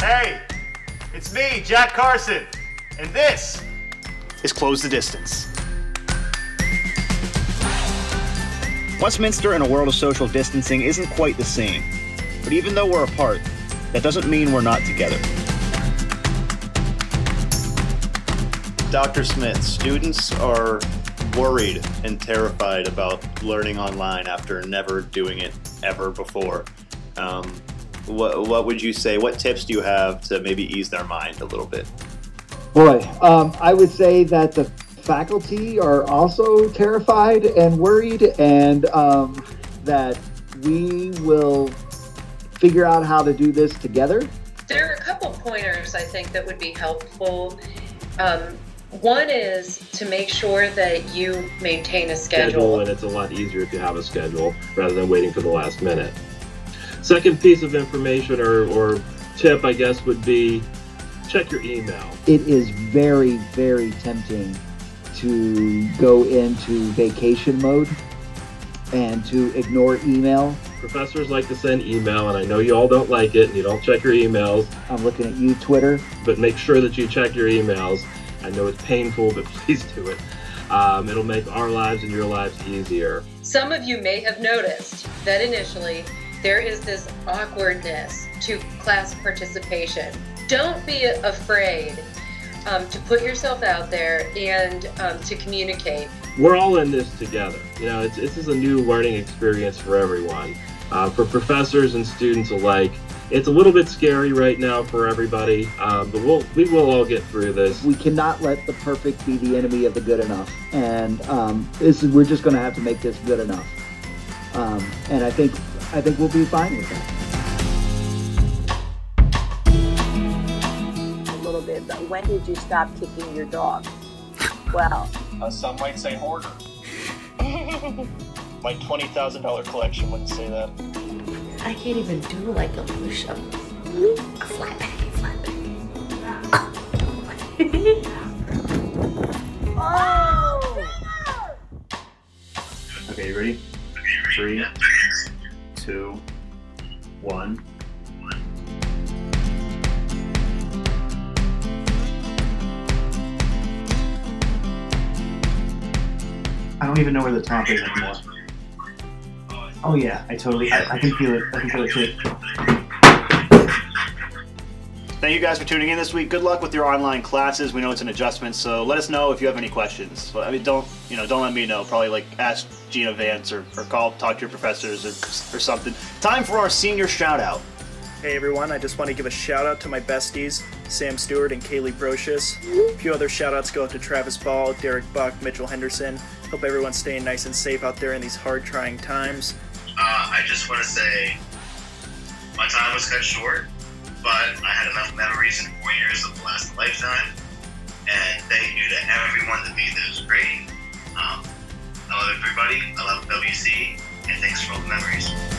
Hey, it's me, Jack Karson, and this is Close the Distance. Westminster in a world of social distancing isn't quite the same, but even though we're apart, that doesn't mean we're not together. Dr. Smith, students are worried and terrified about learning online after never doing it ever before. What would you say? What tips do you have to maybe ease their mind a little bit? Boy, I would say that the faculty are also terrified and worried, and that we will figure out how to do this together. There are a couple pointers I think that would be helpful. One is to make sure that you maintain a schedule. And it's a lot easier if you have a schedule rather than waiting for the last minute. Second piece of information or tip, I guess, would be check your email. It is very, very tempting to go into vacation mode and to ignore email. Professors like to send email, and I know you all don't like it and you don't check your emails. I'm looking at you, Twitter. But make sure that you check your emails. I know it's painful, but please do it. It'll make our lives and your lives easier. Some of you may have noticed that initially there is this awkwardness to class participation. Don't be afraid to put yourself out there and to communicate. We're all in this together. You know, this is a new learning experience for everyone. For professors and students alike, it's a little bit scary right now for everybody, but we will all get through this. We cannot let the perfect be the enemy of the good enough, and we're just going to have to make this good enough. And I think we'll be fine with that. A little bit, but when did you stop kicking your dog? Well, some might say hoarder. My $20,000 collection wouldn't say that. I can't even do like a push-up. Flat back. Oh! Okay, you ready? 3, 2, 1. I don't even know where the top is anymore. Oh yeah, I can feel it. I can feel it too. Thank you guys for tuning in this week. Good luck with your online classes. We know it's an adjustment, so let us know if you have any questions. But, I mean, don't let me know. Probably like ask Gina Vance or talk to your professors or something. Time for our senior shout out. Hey everyone, I just want to give a shout out to my besties, Sam Stewart and Kaylee Brocious. A few other shout outs go out to Travis Ball, Derek Buck, Mitchell Henderson. Hope everyone's staying nice and safe out there in these hard, trying times. I just want to say my time was cut short, but I had enough memories in 4 years that will last a lifetime. And thank you to everyone that made this great. I love everybody. I love WC, and thanks for all the memories.